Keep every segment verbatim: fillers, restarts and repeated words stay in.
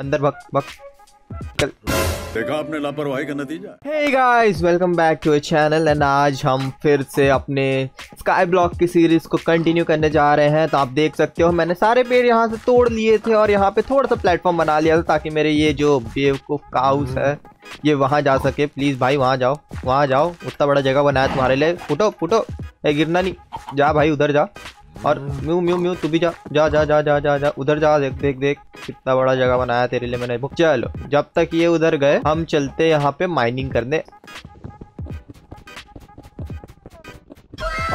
अंदर भग भग देखा आपने लापरवाही का नतीजा। Hey guys, welcome back to our channel and आज हम फिर से अपने स्काई ब्लॉक की सीरीज को कंटिन्यू करने जा रहे हैं। तो आप देख सकते हो मैंने सारे पेड़ यहाँ से तोड़ लिए थे और यहाँ पे थोड़ा सा प्लेटफॉर्म बना लिया था ताकि मेरे ये जो बेवकूफ काउस है ये वहाँ जा सके। प्लीज भाई वहाँ जाओ, वहाँ जाओ, उतना बड़ा जगह बनाया तुम्हारे लिए। फुटो फुटो, ए गिरना नहीं, जा भाई उधर जा। और म्यू म्यू म्यू तू भी जा जा जा जा जा जा जा उधर जा। देख देख देख कितना बड़ा जगह बनाया तेरे लिए मैंने। चलो जब तक ये उधर गए हम चलते यहाँ पे माइनिंग करने।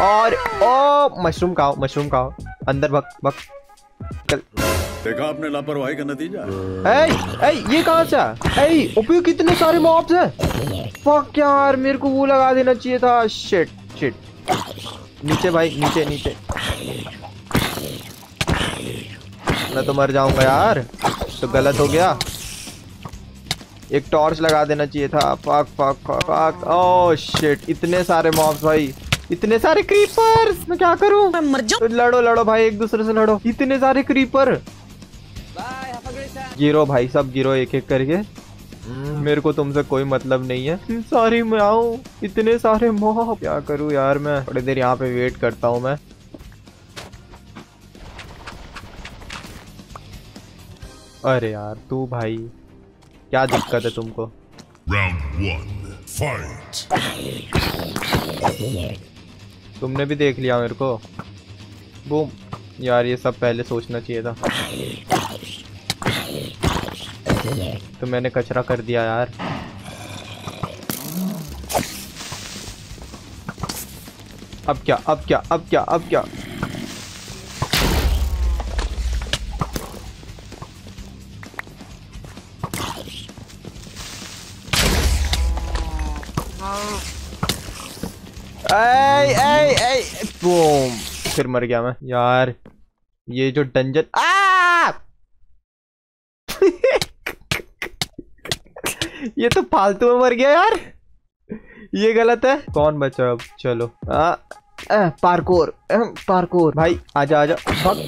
और ओ मशरूम खाओ, मशरूम खाओ, अंदर भग भग। देखा आपने लापरवाही का नतीजा। ए, ए, ये कहाँ से? ओपी कितने सारे मॉब्स हैं। फक यार, मेरे को वो लगा देना चाहिए था। शिट शिट, नीचे भाई नीचे नीचे। मैं तो मर जाऊंगा यार, तो गलत हो गया। एक टॉर्च लगा देना चाहिए था। फाक फाक फाक। ओह शिट, इतने सारे मॉब्स भाई, इतने सारे क्रीपर्स, मैं क्या करूं? मैं मर जाऊं। तो लड़ो लड़ो भाई, एक दूसरे से लड़ो। इतने सारे क्रीपर, गिरो भाई सब गिरो एक एक करके। मेरे को तुमसे कोई मतलब नहीं है। सॉरी मैं आऊं, इतने सारे मॉब, क्या करूं यार। मैं थोड़ी देर यहाँ पे वेट करता हूँ मैं। अरे यार तू भाई, क्या दिक्कत है तुमको? तुमने भी देख लिया मेरे को। बूम यार, ये सब पहले सोचना चाहिए था। तो मैंने कचरा कर दिया यार। अब क्या अब क्या अब क्या अब क्या आई आई आई बूम, फिर मर गया मैं यार। ये जो डंजन आ ये तो फालतू में मर गया यार, ये गलत है। कौन बचा अब? चलो आ, आ, पार्कोर पार्कोर भाई, आजा आजा। भग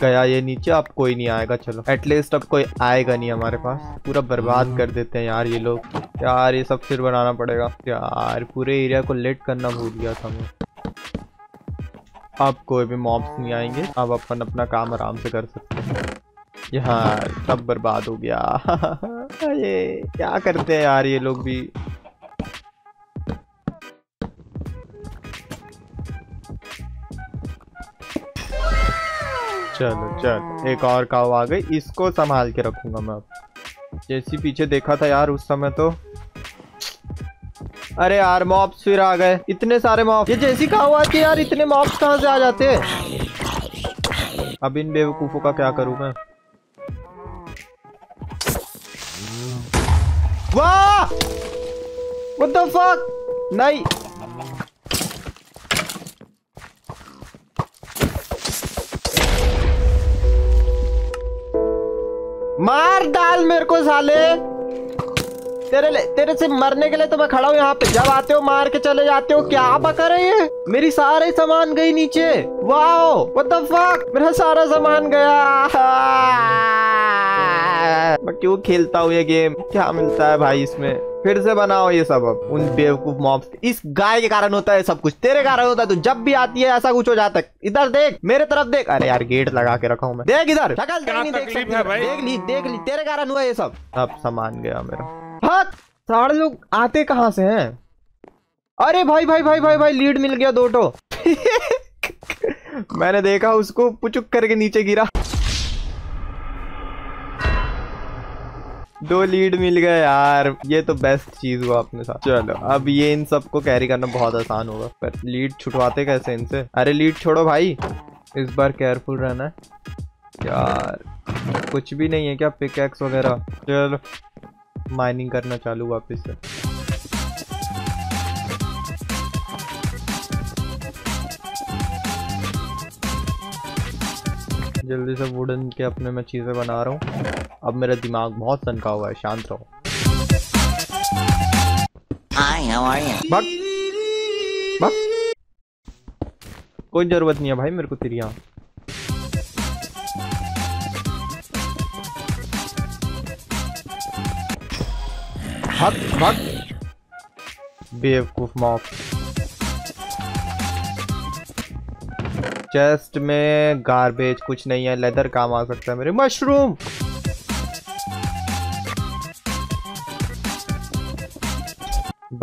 गया ये नीचे। अब कोई नहीं आएगा, चलो एटलीस्ट अब कोई आएगा नहीं हमारे पास। पूरा बर्बाद कर देते हैं यार ये लोग। यार ये सब फिर बनाना पड़ेगा यार। पूरे एरिया को लेट करना भूल गया था मैं। अब कोई भी मॉब्स नहीं आएंगे, अब अपन अपना काम आराम से कर सकते हैं। यार सब बर्बाद हो गया। ये क्या करते हैं यार ये लोग भी। चलो चलो, एक और काऊ आ गई, इसको संभाल के रखूंगा मैं अब। जैसी पीछे देखा था यार उस समय तो। अरे यार मॉब्स फिर आ गए, इतने सारे मॉब्स। ये जैसी काऊ आती है यार, इतने मॉब्स कहाँ से आ जाते हैं? अब इन बेवकूफों का क्या करूं मैं? वाह! What the fuck? नहीं मार डाल मेरे को साले। तेरे तेरे से मरने के लिए तो मैं खड़ा हूँ यहाँ पे। जब आते हो मार के चले जाते हो, क्या बका रहे हैं? मेरी सारे सामान गई नीचे। वाओ व्हाट द फक, मेरा सारा सामान गया। मैं क्यों खेलता हूँ ये गेम? क्या मिलता है भाई इसमें? फिर से बनाओ ये सब अब। उन बेवकूफ मॉब्स, इस गाय के कारण होता है सब कुछ, तेरे कारण होता है। तो जब भी आती है ऐसा कुछ हो जाता है। इधर देख, मेरे तरफ देख। अरे यार गेट लगा के रखा हूं मैं, देख इधर। शकल नहीं देख सकती, देख ली देख ली, तेरे कारण हुआ ये सब। अब सामान गया मेरा। हट, सारे लोग आते कहाँ से हैं? अरे भाई भाई भाई भाई भाई, लीड मिल गया दो टो। मैंने देखा उसको, पुचुक करके नीचे गिरा। दो लीड मिल गए यार, ये तो बेस्ट चीज हुआ अपने साथ। चलो अब ये इन सबको कैरी करना बहुत आसान होगा। पर लीड छुटवाते कैसे इनसे? अरे लीड छोड़ो भाई, इस बार केयरफुल रहना है यार। कुछ भी नहीं है क्या? पिकैक्स वगैरह। चलो माइनिंग करना चालू वापस से। जल्दी से वुडन के अपने मैं चीजें बना रहा हूँ। अब मेरा दिमाग बहुत सनका हुआ है, शांत रहो। बक, बक। कोई जरूरत नहीं है भाई मेरे को तेरी। भाग भाग बेवकूफ मॉप। चेस्ट में गार्बेज कुछ नहीं है, लेदर काम आ सकता है मेरे। मशरूम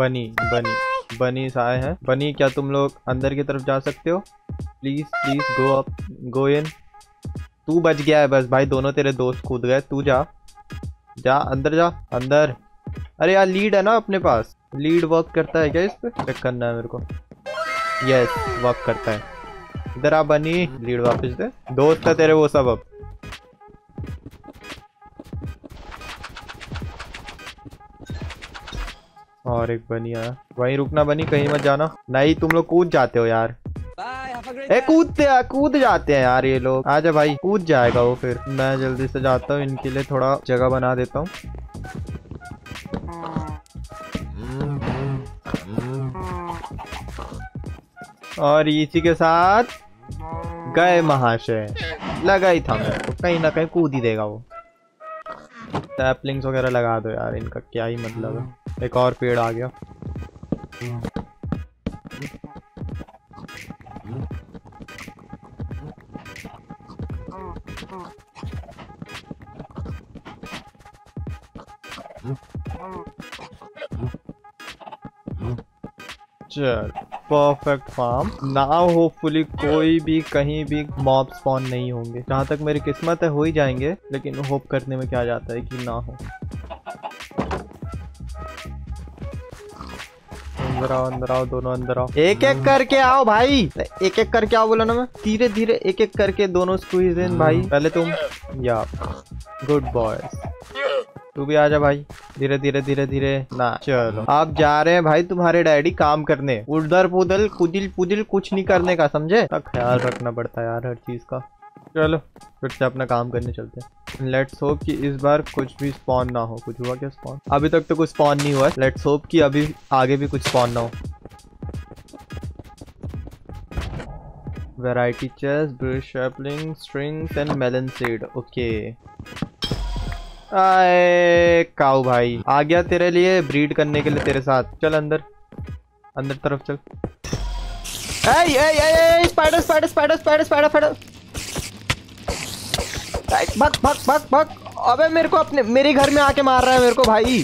बनी बनी बनी आए हैं। बनी क्या तुम लोग अंदर की तरफ जा सकते हो? Please please go up go in. तू बच गया है बस भाई, दोनों तेरे दोस्त कूद गए। तू जा जा अंदर जा अंदर। अरे यार लीड है ना अपने पास, लीड वर्क करता है क्या? इस पे चेक करना है मेरे को। यस वर्क करता है। इधर आ बनी, लीड वापस दे। दोस्त है तेरे वो सब अब। और एक बनी आया, वहीं रुकना बनी, कहीं मत जाना। नहीं तुम लोग कूद जाते हो यार। ए कूदते कूद जाते हैं यार ये लोग। आजा भाई कूद जाएगा वो। फिर मैं जल्दी से जाता हूँ, इनके लिए थोड़ा जगह बना देता हूँ। और इसी के साथ गए महाशय। लगा ही था मेरे को, कहीं ना कहीं कूद ही देगा वो। टैपलिंग्स वगैरह लगा दो यार, इनका क्या ही मतलब है। एक और पेड़ आ गया। चल परफेक्ट फार्म। नाउ होपफुली कोई भी कहीं भी मॉब स्पॉन नहीं होंगे। जहाँ तक मेरी किस्मत है हो ही जाएंगे, लेकिन होप करने में क्या जाता है कि ना हो। अंदर आओ अंदर आओ, दोनों अंदर आओ। एक एक करके आओ भाई, एक एक करके आओ। बोला ना मैं, धीरे धीरे एक एक करके दोनों स्क्वीज इन भाई। पहले तुम, या गुड बॉयज। तू भी आजा भाई, धीरे धीरे धीरे धीरे ना। चलो आप जा रहे हैं भाई तुम्हारे डैडी काम करने। उधर पुधर कुदिल पुदिल कुछ नहीं करने का, समझे? ख्याल रखना पड़ता है यार हर चीज का। चलो फिर से अपना काम करने चलते हैं। लेट्स होप कि इस बार कुछ भी स्पॉन ना हो। कुछ हुआ क्या स्पॉन? अभी तक तो कुछ स्पॉन नहीं हुआ है। लेट्स होप कि अभी आगे भी कुछ स्पॉन ना हो। Variety chest, birch sapling, strings and melon seed. Okay आए काऊ भाई आ गया तेरे लिए, ब्रीड करने के लिए तेरे साथ। चल अंदर अंदर तरफ चल। ए ए ए spider spider spider spider spider spider. भग भग भग भग। अबे मेरे को अपने मेरे घर में आके मार रहा है मेरे को भाई।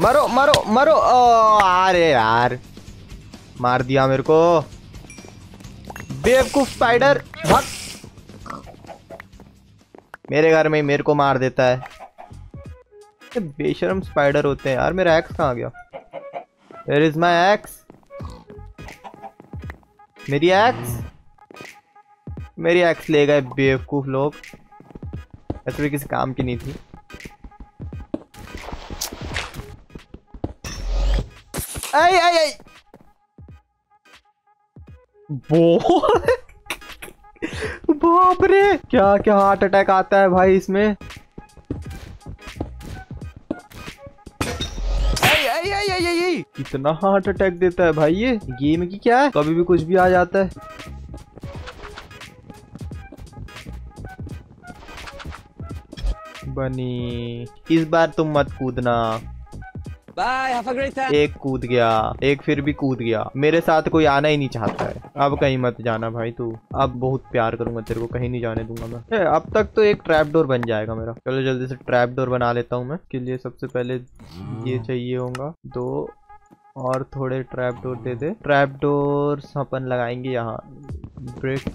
मरो मरो मरो। अरे यार मार दिया मेरे को बेवकूफ स्पाइडर। भग, मेरे घर में ही मेरे को मार देता है। बेशरम स्पाइडर होते हैं यार। मेरा एक्स कहाँ गया? Where is my axe? मेरी एक्स मेरी एक्स ले गए बेवकूफ लोग। ऐसे भी किसी काम की नहीं थी। आई आई आई बो बाप रे, क्या क्या हार्ट अटैक आता है भाई इसमें। कितना हार्ट अटैक देता है भाई ये गेम की। क्या है, कभी भी कुछ भी आ जाता है। बनी इस बार तुम मत कूदना। Bye, have a great time. एक कूद गया, एक फिर भी कूद गया। मेरे साथ कोई आना ही नहीं चाहता है। अब कहीं मत जाना भाई तू, अब बहुत प्यार करूंगा तेरे को, कहीं नहीं जाने दूंगा मैं। अब तक तो एक ट्रैप डोर बन जाएगा मेरा। चलो जल्दी से ट्रैप डोर बना लेता हूँ मैं। इसके लिए सबसे पहले ये चाहिए होगा, दो और थोड़े ट्रैप डोर दे दे। ट्रैप डोर अपन लगाएंगे यहाँ। ब्रिक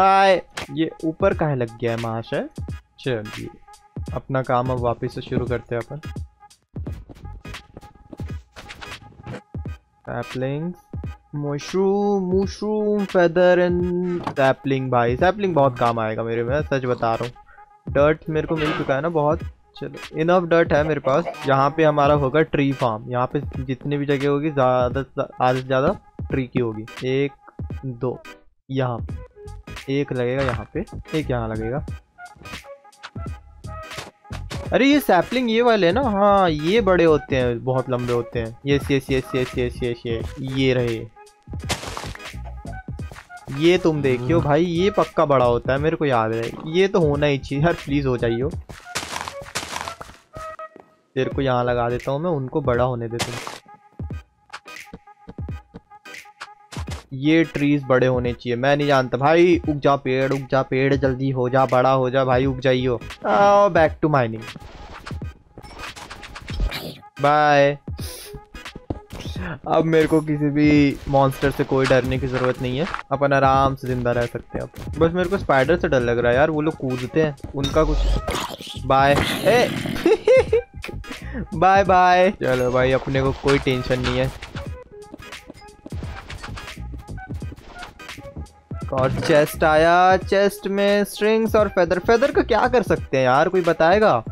आए, ये ऊपर काहे लग गया है महाशय। चलिए अपना काम अब वापस से शुरू करते हैं अपन। Sapling, mushroom mushroom feather and sapling. भाई सैपलिंग बहुत काम आएगा मेरे में, सच बता रहा हूँ। डर्ट मेरे को मिल चुका है ना बहुत। चलो इनफ डर्ट है मेरे पास। यहाँ पे हमारा होगा ट्री फार्म। यहाँ पे जितनी भी जगह होगी ज़्यादा से आधे से ज़्यादा ट्री की होगी। एक दो यहाँ पे, एक लगेगा यहाँ पे, एक यहाँ लगेगा। अरे ये सैपलिंग ये वाले ना, हाँ ये बड़े होते हैं, बहुत लंबे होते हैं। Yes yes yes yes yes yes ये रहे। ये तुम देखियो भाई, ये पक्का बड़ा होता है, मेरे को याद है, ये तो होना ही चाहिए। हर प्लीज हो जाइयो, तेरे को यहाँ लगा देता हूँ मैं, उनको बड़ा होने देता हूँ। ये ट्रीज बड़े होने चाहिए। मैं नहीं जानता भाई, उग जा पेड़, उग जा पेड़, जल्दी हो जा, बड़ा हो जा भाई, उग जाइयो। आओ बैक टू माइनिंग, बाय। अब मेरे को किसी भी मॉन्स्टर से कोई डरने की ज़रूरत नहीं है, अपन आराम से ज़िंदा रह सकते हैं। अब बस मेरे को स्पाइडर से डर लग रहा है यार, वो लोग कूदते हैं, उनका कुछ। Bye bye bye. चलो भाई, अपने को कोई टेंशन नहीं है। और चेस्ट आया, चेस्ट में स्ट्रिंग्स और फेदर। फेदर का क्या कर सकते हैं यार, कोई बताएगा?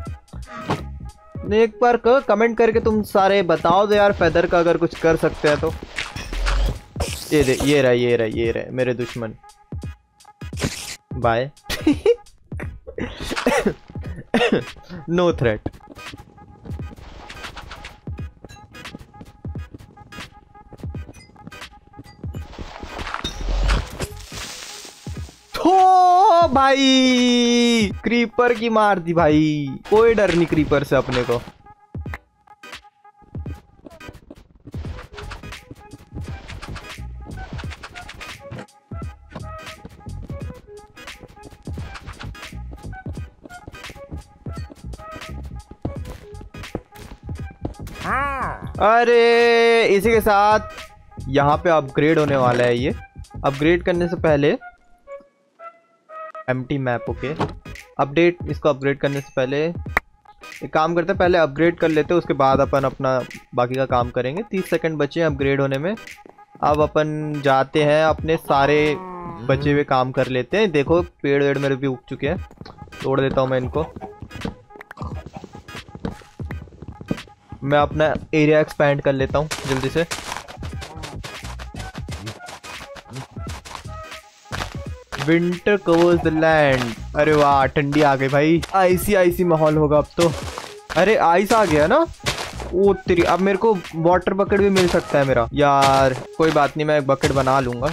एक बार कमेंट करके तुम सारे बताओ दो यार, फेदर का अगर कुछ कर सकते हैं तो। ये दे, ये रहा ये रहा ये रहा मेरे दुश्मन, बाय। No threat. हो भाई, क्रीपर की मार दी भाई, कोई डर नहीं क्रीपर से अपने को। अरे इसी के साथ यहाँ पे अपग्रेड होने वाला है ये। अपग्रेड करने से पहले एम्प्टी मैप, ओके अपडेट। इसको अपग्रेड करने से पहले एक काम करते हैं, पहले अपग्रेड कर लेते हैं, उसके बाद अपन अपना बाकी का काम करेंगे। तीस सेकंड बचे हैं अपग्रेड होने में। अब अपन जाते हैं, अपने सारे बचे हुए काम कर लेते हैं। देखो पेड़ वेड़ मेरे भी उग चुके हैं, तोड़ देता हूँ मैं इनको। मैं अपना एरिया एक्सपैंड कर लेता हूँ जल्दी से। Winter covers the land. अरे वाह, ठंडी आ गई भाई, आईसी आईसी माहौल होगा अब तो। अरे आइस आ गया ना, ओ तेरी। अब मेरे को वाटर बकेट भी मिल सकता है मेरा यार। कोई बात नहीं, मैं एक बकेट बना लूँगा।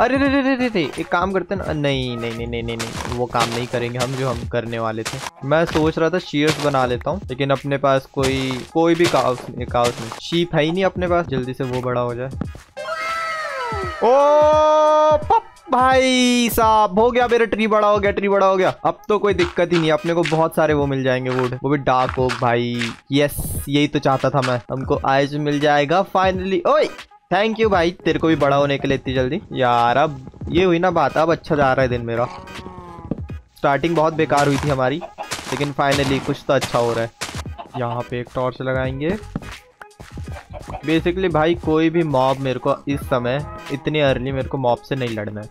अरे रे रे रे रे रे, एक काम करते ना। नहीं नहीं नहीं नहीं नहीं नहीं, वो काम नहीं करेंगे हम जो हम करने वाले थे। मैं सोच रहा था शीयर्स बना लेता हूँ, लेकिन अपने पास कोई कोई भी काउस नहीं, काउस नहीं, शीप है ही नहीं अपने पास। जल्दी से वो बड़ा हो जाए। ओ पप भाई साहब, हो गया मेरा ट्री बड़ा, हो गया ट्री बड़ा हो गया। अब तो कोई दिक्कत ही नहीं, अपने को बहुत सारे वो मिल जाएंगे वुड, वो भी डार्क ओक भाई। यस, यही तो चाहता था मैं, हमको आइज मिल जाएगा फाइनली। ओए थैंक यू भाई, तेरे को भी बड़ा होने के लिए इतनी जल्दी यार। अब ये हुई ना बात, अब अच्छा जा रहा है दिन मेरा। स्टार्टिंग बहुत बेकार हुई थी हमारी, लेकिन फाइनली कुछ तो अच्छा हो रहा है। यहाँ पे एक टॉर्च लगाएंगे। बेसिकली भाई कोई भी मॉब मेरे को इस समय, इतनी अर्ली मेरे को मॉब से नहीं लड़ना है,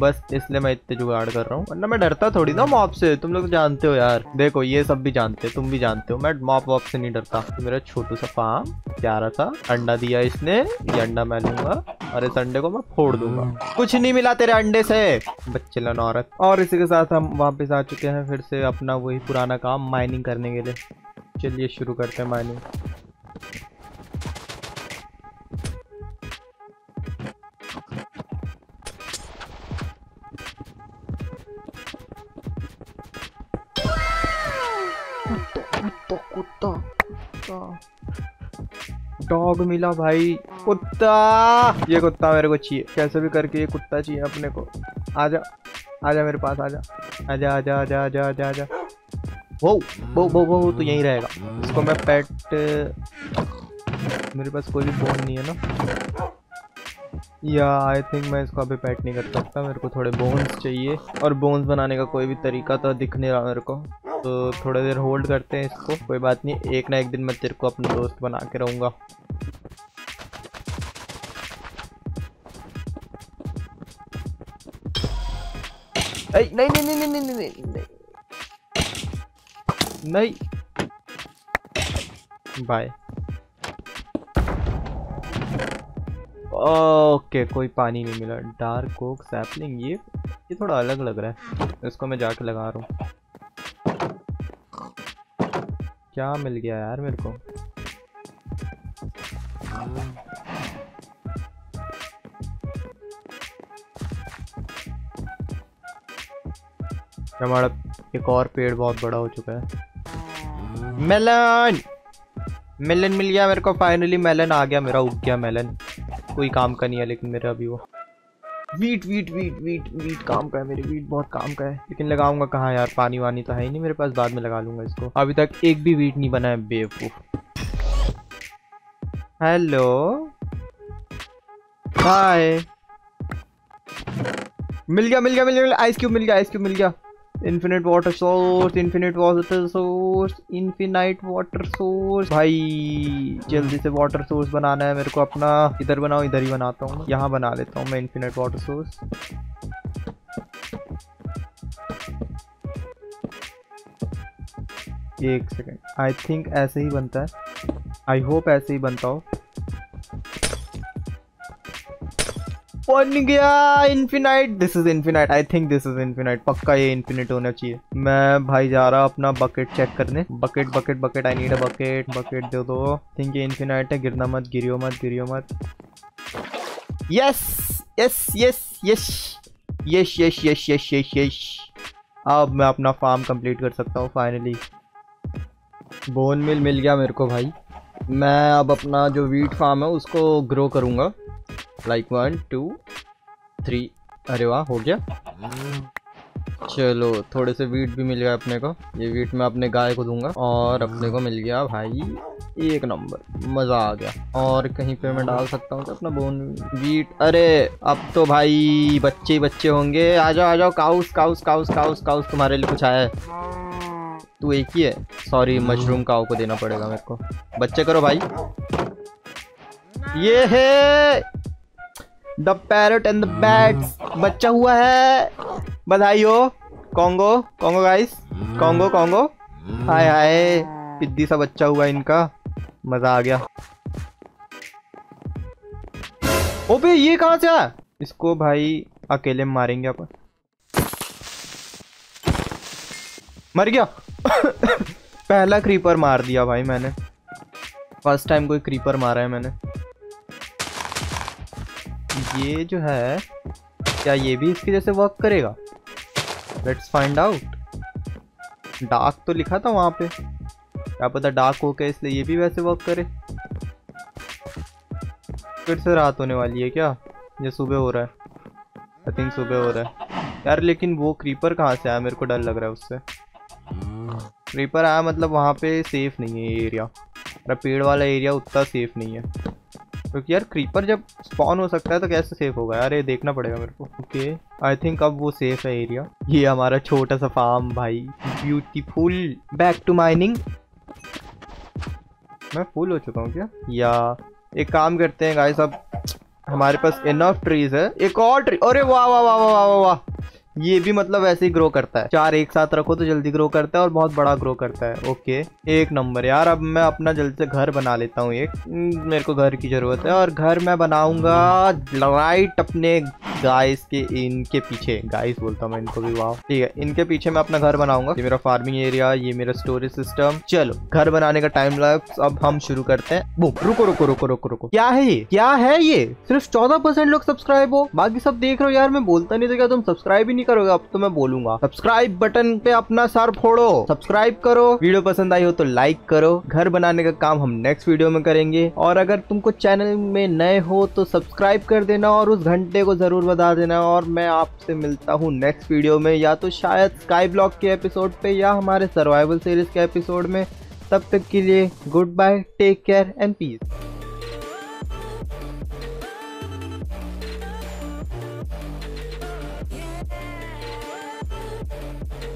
बस इसलिए मैं इतने जुगाड़ कर रहा हूँ, वरना मैं डरता थोड़ी ना मॉब से। तुम लोग जानते हो यार, देखो ये सब भी जानते हो, तुम भी जानते हो, मैं मॉब वॉब से नहीं डरता। मेरा छोटू सा फार्म, प्यारा सा अंडा दिया इसने, ये अंडा मैं लूंगा और इस अंडे को मैं फोड़ दूंगा। कुछ नहीं मिला तेरे अंडे से, बच्चे लन औरत। और इसी के साथ हम वापस आ चुके हैं फिर से अपना वही पुराना काम, माइनिंग करने के लिए। चलिए शुरू करते हैं माइनिंग। डॉग मिला भाई, कुत्ता, ये कुत्ता मेरे को चाहिए, कैसे भी करके ये कुत्ता चाहिए अपने को। आजा आजा मेरे पास, आजा आजा आजा आजा आजा आजा आजा। वो वो वो वो तो यहीं रहेगा, इसको मैं पेट, मेरे पास कोई भी बोन नहीं है ना या आई थिंक मैं इसको अभी पेट नहीं कर सकता। मेरे को थोड़े बोन्स चाहिए, और बोन्स बनाने का कोई भी तरीका तो दिख नहीं रहा मेरे को, तो थोड़ी देर होल्ड करते हैं इसको। कोई बात नहीं, एक ना एक दिन मैं तेरे को अपना दोस्त बना के रहूँगा। नहीं नहीं नहीं नहीं नहीं नहीं नहीं नहीं, बाय। ओके कोई पानी नहीं मिला। डार्क ओक सैपलिंग, ये ये थोड़ा अलग लग रहा है, इसको मैं जाके लगा रहा हूँ। क्या मिल गया यार मेरे को, हमारा एक और पेड़ बहुत बड़ा हो चुका है। मेलन मेलन मिल गया मेरे को फाइनली, मेलन आ गया मेरा, उग गया मेलन। कोई काम का नहीं है लेकिन मेरा अभी वो wheat wheat wheat wheat wheat काम का है, मेरे वीट बहुत काम का है। लेकिन लगाऊंगा कहाँ यार, पानी वानी तो है ही नहीं मेरे पास, बाद में लगा लूंगा इसको। अभी तक एक भी वीट नहीं बना है, बेवकूफ। हेलो हाय, मिल गया मिल गया मिल गया आइस क्यूब, मिल गया आइस क्यूब मिल गया। Infinite water source, infinite water source, infinite water source. भाई जल्दी से वाटर सोर्स बनाना है मेरे को अपना। इधर बनाओ, इधर ही बनाता हूँ, यहाँ बना लेता हूँ मैं इन्फिनिट वाटर सोर्स। एक सेकेंड, आई थिंक ऐसे ही बनता है, आई होप ऐसे ही बनता हो। बन गया infinite, this is infinite, I think this is infinite, पक्का ये इन्फिनिट होना चाहिए। मैं भाई जा रहा अपना बकेट चेक करने। Bucket bucket bucket, I need a bucket, bucket दे दो। थिंक ये इन्फिनाइट है, गिरना मत, गिरियो मत, गिरियो मत। Yes yes yes yes yes yes yes yes yes yes. अब मैं अपना फार्म कंप्लीट कर सकता हूँ फाइनली। बोन मिल मिल गया मेरे को भाई। मैं अब अपना जो वीट फार्म है उसको ग्रो करूँगा। लाइक वन टू थ्री, अरे वाह हो गया। चलो थोड़े से वीट भी मिल गया अपने को, ये वीट मैं अपने गाय को दूंगा। और अपने को मिल गया भाई एक नंबर, मज़ा आ गया। और कहीं पे मैं डाल सकता हूँ तो अपना बोन वीट। अरे अब तो भाई बच्चे ही बच्चे होंगे। आ जाओ आ जाओ, cows cows cows cows cows, तुम्हारे लिए कुछ आया है? तू एक ही है, सॉरी मशरूम काउ को देना पड़ेगा मेरे को। बच्चे करो भाई। ये है the parrot and the bats, बच्चा हुआ है, बधाई हो congo congo guys, congo congo. हाय हाय, पिद्दी सा बच्चा हुआ इनका, मजा आ गया। ओबे ये कहाँ से आया? इसको भाई अकेले मारेंगे अपन। मर गया पहला क्रीपर मार दिया भाई मैंने, फर्स्ट टाइम कोई क्रीपर मारा है मैंने। ये जो है क्या, ये भी इसकी जैसे वर्क करेगा? Let's find out. डार्क तो लिखा था वहाँ पे, क्या पता डार्क हो के इसलिए ये भी वैसे वर्क करे। फिर से रात होने वाली है क्या? ये सुबह हो रहा है, आई थिंक सुबह हो रहा है यार। लेकिन वो क्रीपर कहाँ से आया? मेरे को डर लग रहा है उससे। क्रीपर आया मतलब वहाँ पे सेफ नहीं है ये एरिया, पेड़ वाला एरिया उतना सेफ नहीं है। क्योंकि यार क्रीपर जब स्पॉन हो सकता है तो कैसे सेफ होगा यार, ये देखना पड़ेगा मेरे को। ओके आई थिंक अब वो सेफ है एरिया। ये हमारा छोटा सा फार्म भाई, ब्यूटीफुल। Back to mining. मैं फुल हो चुका हूँ क्या? या एक काम करते हैं गाइस, अब हमारे पास इनफ ट्रीज है, एक और ट्री। अरे वाह वाह वाह वाह वाह वाह, ये भी मतलब ऐसे ही ग्रो करता है। चार एक साथ रखो तो जल्दी ग्रो करता है और बहुत बड़ा ग्रो करता है। ओके एक नंबर यार। अब मैं अपना जल्दी से घर बना लेता हूँ, एक मेरे को घर की ज़रूरत है। और घर मैं बनाऊंगा राइट अपने गाइस के, इनके पीछे। गाइस बोलता हूँ मैं इनको भी, वाह ठीक है। इनके पीछे मैं अपना घर बनाऊंगा। ये मेरा फार्मिंग एरिया, ये मेरा स्टोरेज सिस्टम। चलो घर बनाने का टाइम लैप्स अब हम शुरू करते हैं। बुम, रुको रुको रुको रुको रुको, क्या है ये? क्या है ये? सिर्फ चौदह परसेंट लोग सब्सक्राइब हो, बाकी सब देख रहे हो यार। मैं बोलता नहीं तो क्या तुम सब्सक्राइब ही नहीं करोगे? अब तो मैं बोलूंगा, सब्सक्राइब बटन पे अपना सर फोड़ो, सब्सक्राइब करो। वीडियो पसंद आई हो तो लाइक करो। घर बनाने का काम हम नेक्स्ट वीडियो में करेंगे। और अगर तुमको चैनल में नए हो तो सब्सक्राइब कर देना और उस घंटे को जरूर बता देना। और मैं आपसे मिलता हूँ नेक्स्ट वीडियो में, या तो शायद स्काई ब्लॉक के एपिसोड पे या हमारे सर्वाइवल सीरीज के एपिसोड में। तब तक के लिए goodbye, take care and piece.